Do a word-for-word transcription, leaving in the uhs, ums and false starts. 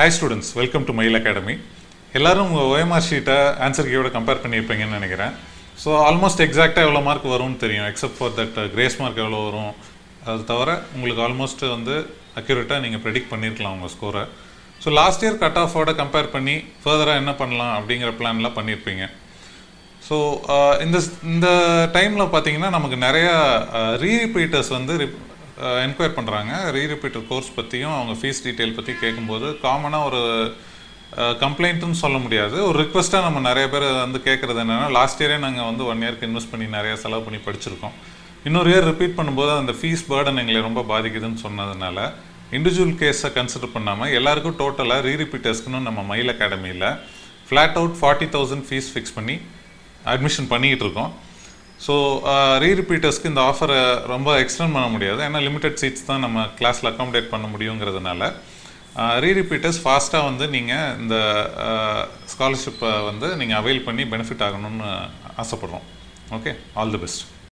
Hi students, welcome to Mayil Academy. Ellarum O M R sheet answer keyoda compare pannirpeenga nu nenikiren. So almost exact ah evlo mark varum nu theriyum except for that grace mark evlo varum adu thavara ungalku almost vandu accurate ah neenga predict pannirkalam unga score. So last year cut off oda compare panni further ah enna pannalam abingra plan la pannirpeenga. So uh, in this in the time la pathina namakku nariya re repeaters vandu Uh, enquire பண்ணுறாங்க ரீரிப்பீட்டர் course பற்றியும் அவங்க fees detail பற்றி கேட்கும்போது காமனாக ஒரு கம்ப்ளைண்ட்டுன்னு சொல்ல முடியாது, ஒரு ரிக்வெஸ்ட்டாக நம்ம நிறைய பேர் வந்து கேட்குறது என்னென்னா, லாஸ்ட் இயரே நாங்கள் வந்து ஒன் இயருக்கு இன்வெஸ்ட் பண்ணி நிறையா செலவு பண்ணி படிச்சிருக்கோம், இன்னொரு இயர் ரிப்பீட் பண்ணும்போது அந்த ஃபீஸ் பேர்டன் எங்களை ரொம்ப பாதிக்குதுன்னு சொன்னதுனால இண்டிவிஜுவல் கேஸை கன்சிடர் பண்ணாமல் எல்லாேருக்கும் டோட்டலாக ரீரிப்பீட்டர்ஸ்க்குன்னு நம்ம மயில் அகாடமியில் flat out forty thousand fees fix பண்ணி அட்மிஷன் பண்ணிக்கிட்டு இருக்கோம். ஸோ ரீரிப்பீட்டர்ஸ்க்கு இந்த ஆஃபரை ரொம்ப எக்ஸ்டெண்ட் பண்ண முடியாது, ஏன்னா லிமிடெட் சீட்ஸ் தான் நம்ம கிளாஸில் அக்காமடேட் பண்ண முடியுங்கிறதுனால ரீரிப்பீட்டர்ஸ் ஃபாஸ்ட்டாக வந்து நீங்கள் இந்த ஸ்காலர்ஷிப்பை வந்து நீங்கள் அவைல் பண்ணி பெனிஃபிட் ஆகணும்னு ஆசைப்பட்றோம். Okay, all the best.